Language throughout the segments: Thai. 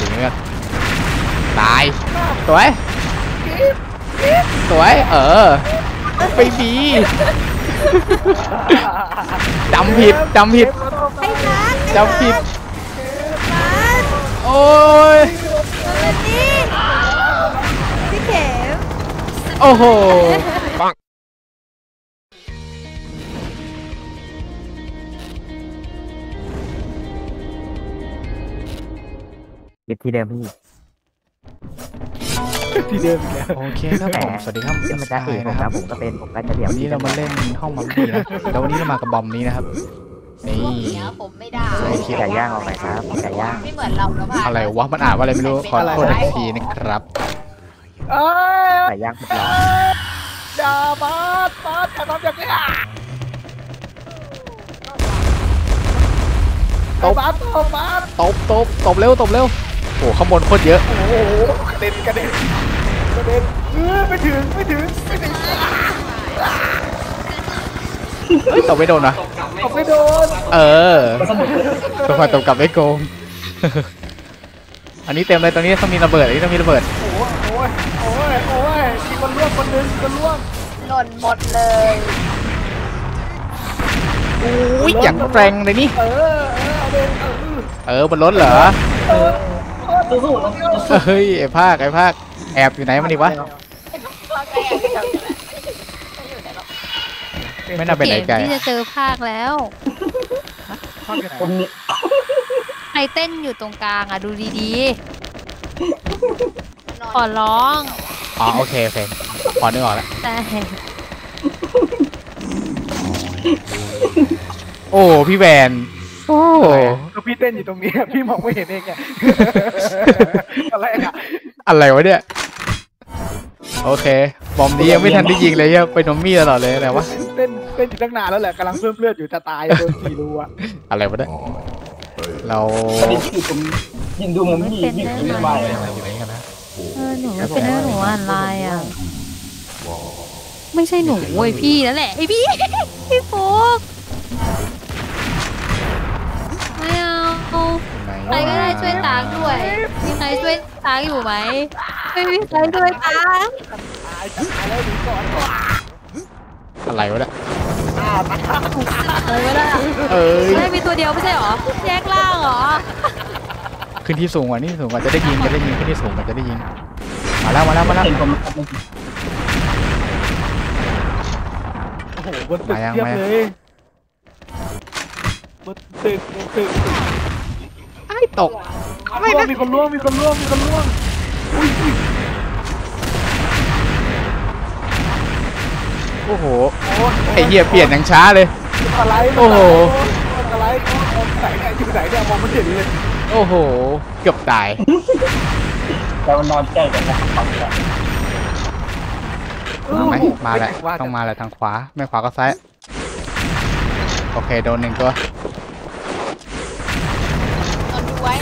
ถึงเลือดตายสวยสวยเออไปบีจำผิดจำผิดจำผิดโอ้ยพี่เข็มโอ้โหที่เดิมพี่ที่เดิมโอเคครับผมสวัสดีครับผมจ้าคือนะครับผมก็เป็นผมก็จะเดี๋ยววันนี้เรามาเล่นห้องมัมมี่นะแล้ววันนี้เรามากับบอมนี้นะครับนี่ผมไม่ได้ไก่ย่างเอาไปครับไก่ย่างไม่เหมือนเราแล้วว่าอะไรวะมันอ่านว่าอะไรไม่รู้ขอโทษอีกทีนะครับไก่ย่างเราอย่าบาสอย่าทำอย่างนี้ตบเร็วตบเร็วโอ้ข้างบนโคตรเยอะโอ้โหกระเด็นไม่ถึงตบไม่โดนนะตบไม่โดนตบกลับไม่โกงอันนี้เต็มเลยตอนนี้ต้องมีระเบิดอันนี้ต้องมีระเบิดโอ้ยคนล่วงคนนึงคนล่วงหล่นหมดเลยอุ้ยอย่างแรงเลยนี่บนรถเหรอเฮ้ยไอ้ภาคแอบอยู่ไหนมันนี่วะไม่น่าไปไหนไกลที่จะเจอภาคแล้วไอเต้นอยู่ตรงกลางอ่ะดูดีๆขอร้องอ๋อโอเคเฟนขอนึกออกแล้วโอ้พี่แวนโอ้พี่เต้นอยู่ตรงนี้พี่มองไม่เห็นเองไงอะไรวะเนี่ยโอเคบอมนี้ยังไม่ทันได้ยิงเลยไปนอมมี่ตลอดเลยอะไรวะเต้นอยู่ตั้งนานแล้วแหละกำลังเพิ่มเลือดอยู่จะตายโดนตีรัวอะไรวะเนี่ยเรายิงดูมันไม่ยิงไม่ไหวหนูเป็นเรื่องหนูอะไรอ่ะไม่ใช่หนูเว้ยพี่นั่นแหละไอพี่โฟกไม่เอาใครก็ได้ช่วยตากด้วยมีใครช่วยตากอยู่ไหมไม่มีใครช่วยตากอะไรวะเนี่ยอะไรวะเนี่ยไม่มีตัวเดียวไม่ใช่หรอแยกล่างหรอขึ้นที่สูงกว่านี่สูงกว่าจะได้ยิงขึ้นที่สูงกว่าจะได้ยิงมาแล้วโอ้โหบนตึกเทียบเลยบนตึกไอ้ตกไม่นะมีคนล่วงโอ้โหไอ้เหี้ยเปลี่ยนอย่างช้าเลยโอ้โหอะไรอยู่ไหนเนี่ยมองไม่เห็นเลยโอ้โหเกือบตายเรานอนใกล้กันนะครับมาแหละต้องมาแหละทางขวาไม่ขวาก็ซ้ายโอเคโดนหนึ่งตัวดูไว้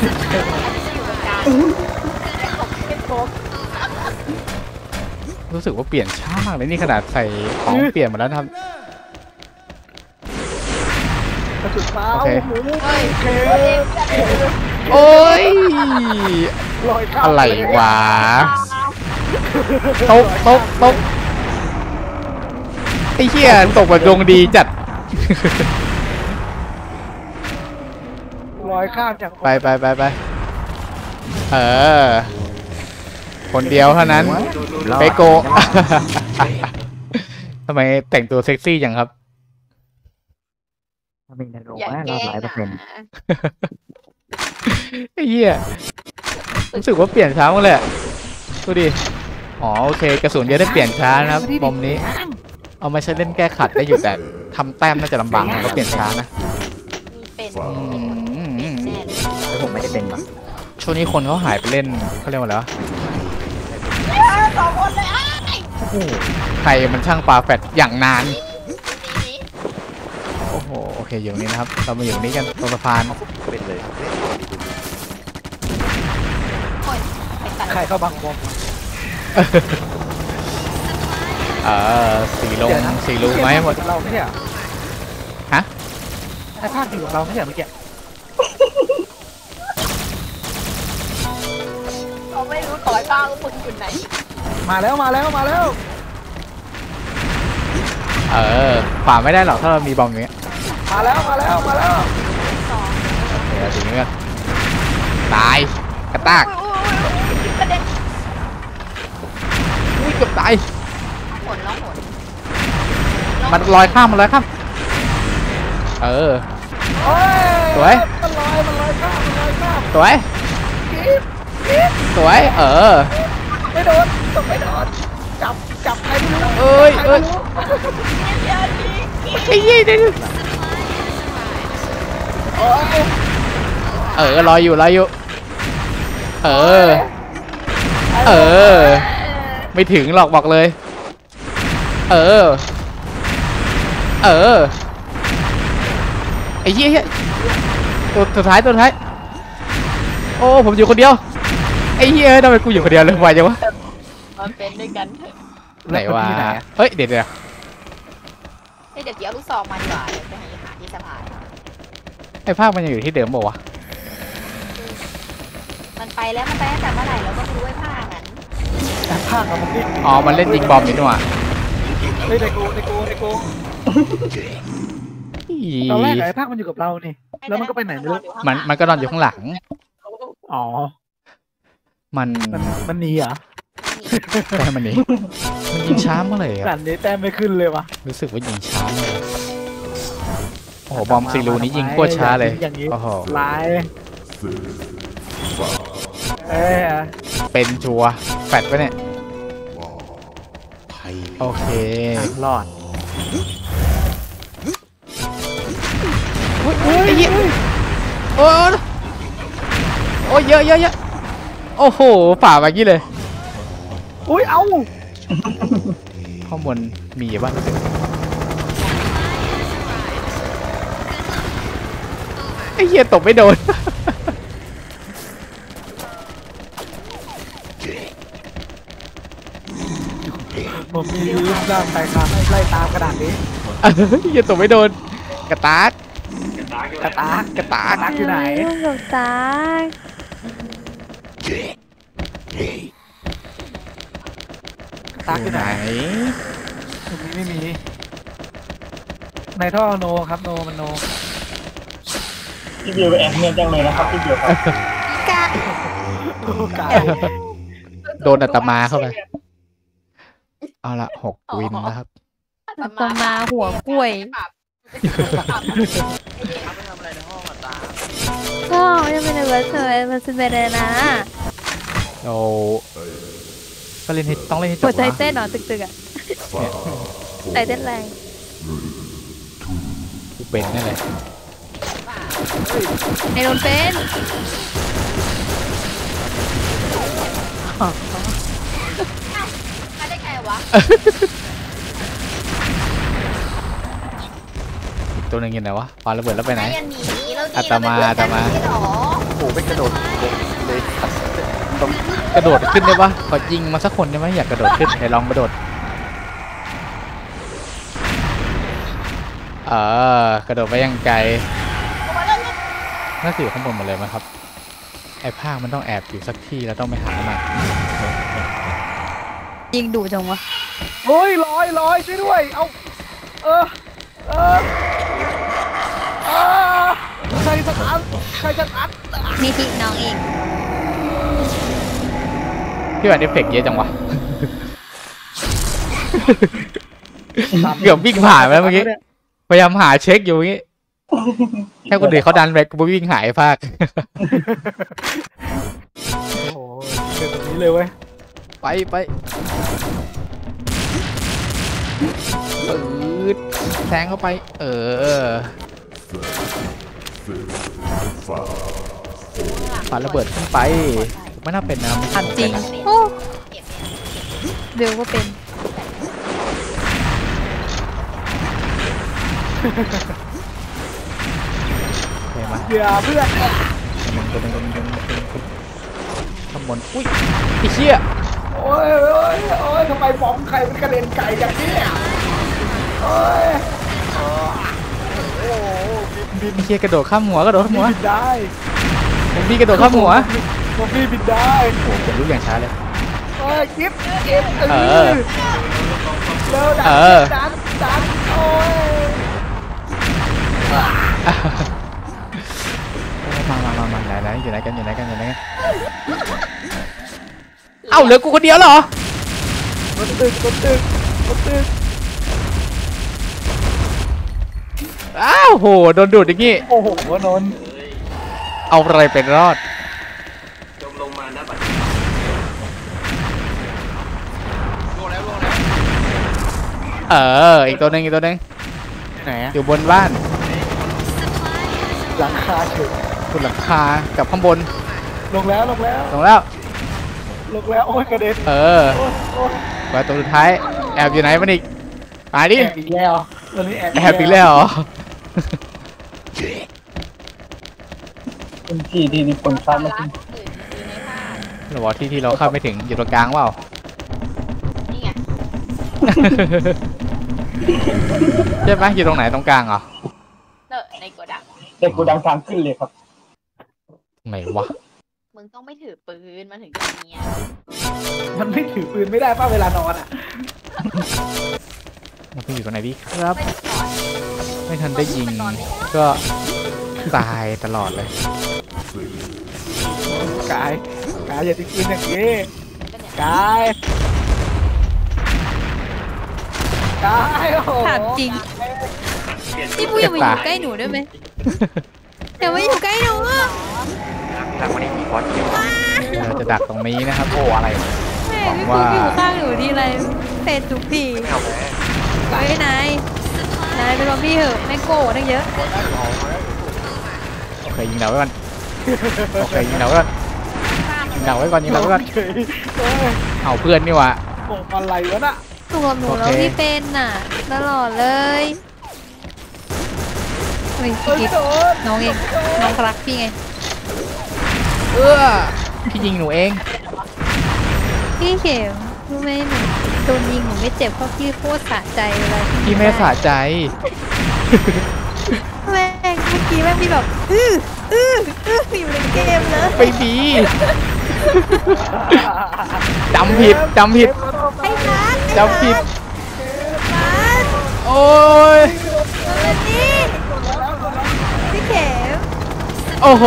รู้สึกว่าเปลี่ยนช้ามากเลยนี่ขนาดใส่ของเปลี่ยนมาแล้วทำโอเคโอ้ยอะไรวะตกไอ้เหี้ยตกแบบดวงดีจัดลอยข้ามจากไปคนเดียวเท่านั้นไปโกทำไมแต่งตัวเซ็กซี่อย่างครับไม่ได้ลงนะเราหลาย%ไอ้เหี้ยรู้สึกว่าเปลี่ยนช้าหมดเลยดูดิอ๋อโอเคกระสุนจะได้เปลี่ยนช้านะครับบอมนี้เอามาใช้เล่นแก้ขัดได้อยู่แต่ทำแต้มน่าจะลำบากก็เปลี่ยนช้านะแล้วผมไม่ได้เป็นปะช่วงนี้คนเขาหายไปเล่นเขาเรียกว่าอะไรวะสองคนเลยใครมันช่างปลาแฟดอย่างนานโอ้โหโอเคอยู่นี้นะครับเรามาอยู่นี้กันตรงสะพานเป็นเลยใครเข้าบังบอมสีลงไหมหมดเราไม่ใช่ฮะไอ้ภาพอยู่ของเราไม่ใช่เมื่อกี้ บ้างคุณอยู่ไหนมาแล้วฝ่าไม่ได้หรอกถ้าเรามีบอมอย่างเงี้ยมาแล้วเดี๋ยวถึงเงี้ยตายกระตากอุ้ยเกือบตายหมดมันลอยข้ามสวยมันลอยข้ามสวยไม่โดนจับใครไม่รู้เอ้ยยี่ได้ดูลอยอยู่ไม่ถึงหรอกบอกเลยไอ้เหี้ยตัวท้ายโอ้ผมอยู่คนเดียวไอ้เหี้ยทำไมกูอยู่คนเดียวเลยไหวจังวะมันเป็นด้วยกันไหนวะเฮ้ยเดี๋ยวเอาลูกซองมาดีกว่าไปหาที่สะพานไอ้ภาพมันยังอยู่ที่เดิมบอกว่ามันไปตั้งแต่เมื่อไหร่แล้วก็ไม่รู้ไอ้ภาพนั้นอ๋อมันเล่นยิงบอมนี่หว่าเฮ้ยในกูตอนแรกไอ้ภาคมันอยู่กับเรานี่แล้วมันก็ไปไหนไม่รู้มันก็นอนอยู่ข้างหลังอ๋อมันหนีเหรอแต่มันหนียิงช้าเมื่อไหร่อ่ะนี้แต้มไม่ขึ้นเลยวะรู้สึกว่ายิงช้าเลยโอ้โหบอมซิลูนี้ยิงโคตรช้าเลยโอ้โหร้ายเป็นชัวแฟดปะเนี่ยโอเครอดไอ้เหี้ยโอ้ยเยอะโอ้โหป่าแบบนี้เลยอุ้ยเอาข้อมูลมีบ้างไอ้เหี้ยตบไม่โดนผมมีลูกจ้างไปครับไล่ตามกระดาษนี้อย่าตกไม่โดนกระตากอยู่ไหนกระตากอยู่ไหนไม่มีในท่อโนครับโนมันโนพี่เดียวไปแอบเงียบจังเลยนะครับพี่เดียวครับโดนอัตมาเข้าไปเอาละ6วินนะครับต่อมาหัวกล้วยก็ยังเป็นเวอร์ชันเบเรน่าเราก็เล่นฮิตต้องเล่นฮิตจบนะใจเต้นหรอตึกอ่ะใจเต้นแรงกูเป็นนั่นแหละไอ้โดนเป็นตัวนึงยังไงวะปาระเบิดแล้วไปไหนอาตมาโอ้เป็นกระโดดเลยกระโดดขึ้นได้ปะขอยิงมาสักคนได้ไหมอยากกระโดดขึ้นไหนลองกระโดดกระโดดไปยังไกลน่าจะอยู่ข้างบนหมดเลยมั้ยครับไอ้ภาคมันต้องแอบอยู่สักที่แล้วต้องไปหามันยิงดุจังวะโอ้ยลอยช่วยด้วยเอาใครจะตัดมีพี่น้องอีกพี่ว่าเอฟเฟกต์เยอะจังวะเกือบวิ่งผ่านไปเมื่อกี้พยายามหาเช็คอยู่งี้ถ้าคนอื่นเขาดันแบกกูวิ่งหายภาคโอ้ยเกิดแบบนี้เลยเว้ยปืดแทงเข้าไปปาระเบิดขึ้นไปไม่น่าเป็นนะอันจริงเร็วก็เป็นเพื่อนขมวนอุ้ยไอ้เชี่ยโอ้ยทำไมบอมใครมันกระเด็นไกลอย่างนี้โอ้ยมีเคียกระโดดข้ามหัวผมมีกระโดดข้ามหัวผมมีบินได้ผมรู้อย่างช้าเลย จิ๊บจิ๊บดันโอ้ยมาไหนอยู่ไหนกันเอ้าเหลือกูคนเดียวเหรอกดตึกอ้าวโหโดนดูดอย่างงี้โอ้โหโดนเอาอะไรเป็นรอดจมลงมาหน้าปัดโลแล้วอีกตัวนึงไหนอยู่บนบ้านหลังคาเฉยบนหลังคากับข้างบนลงแล้วโอ้ยกระเด็นไปตัวสุดท้ายแอบอยู่ไหนมันอีกตายดิแอบอีกแล้วเหรอเป็นที่ที่มีคนข้ามไม่ถึงหรือว่าที่เราข้ามไม่ถึงอยู่ตรงกลางเปล่านี่ไงใช่ไหมอยู่ตรงไหนตรงกลางเหรอในโกดังทางขึ้นเลยครับไงวะมึงต้องไม่ถือปืนมาถึงเนี้ยมันไม่ถือปืนไม่ได้ป้าเวลานอนอ่ะมันไปอยู่ตรงไหนพี่ครับไม่ทันได้ยิงก็ตายตลอดเลยกายอย่าทิ้งปืนอย่างนี้กายโอ้โหถามจริงพี่ปุ้ยมาอยู่ใกล้หนูได้ไหมแต่ไม่อยู่ใกล้หนูอ่ะดักวันนี้มีบอสคิวเราจะดักตรงนี้นะครับโอ้อะไรพี่ปุ้ยอยู่ข้างหนูที่ไรเป็นทุกทีไปไหนไปรอพี่เหอะไม่โก้ตั้งเยอะโอเคยิงดาวไว้ก่อนเอาเพื่อนนี่วะโอ้อะไรวะน่ะตัวหนูแล้วพี่เป็นน่ะตลอดเลยน้องเองน้องรักพี่ไงพี่ยิงหนูเองพี่เข็มรู้ไหมหนูโดนยิงหนูไม่เจ็บเพราะพี่โคตรสะใจเลยพี่ไม่สะใจแม่งเมื่อกี้แม่งพี่แบบอยู่ในเกมนะไปบีจำผิดโอ้ยพี่เข็มโอ้โห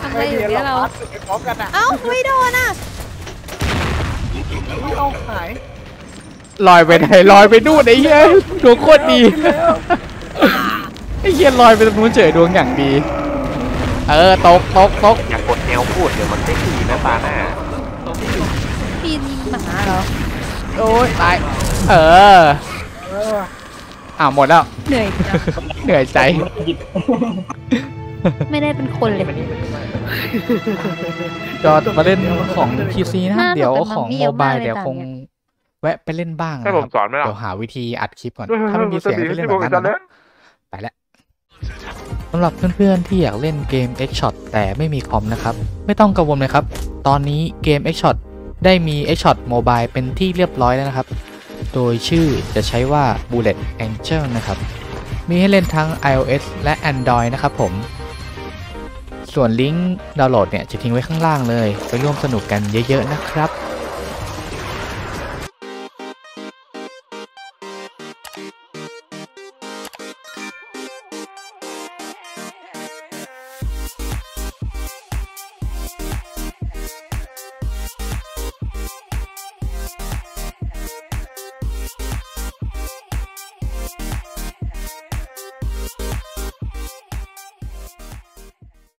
ทำอะไรอยู่เนี่ยเราเอ้าไม่โดนอ่ะเอาหายลอยไปไหนลอยไปนู่นไอ้เหี้ยดวงโคตรดีไอ้เหี้ยลอยไปตรงนู้นเฉยดวงอย่างดีตกอย่ากดแนวพูดเดี๋ยวมันไม่ดีนะตาหน้าปีนหมาเหรอโอ้ยตายหมดแล้วเหนื่อยใจไม่ได้เป็นคนเลยจอดมาเล่นของ PC นะเดี๋ยวของโมบายเดี๋ยวคงแวะไปเล่นบ้างนะครับเดี๋ยวหาวิธีอัดคลิปก่อนถ้าไม่มีเสียงที่เล่นแบบนั้นไปแล้วสำหรับเพื่อนๆที่อยากเล่นเกม X Shot แต่ไม่มีคอมนะครับไม่ต้องกังวลเลยครับตอนนี้เกม X Shot ได้มี X Shot Mobile เป็นที่เรียบร้อยแล้วนะครับโดยชื่อจะใช้ว่า Bullet Angel นะครับมีให้เล่นทั้ง iOS และ Android นะครับผมส่วนลิงก์ดาวน์โหลดเนี่ยจะทิ้งไว้ข้างล่างเลยไปร่วมสนุกกันเยอะๆนะครับ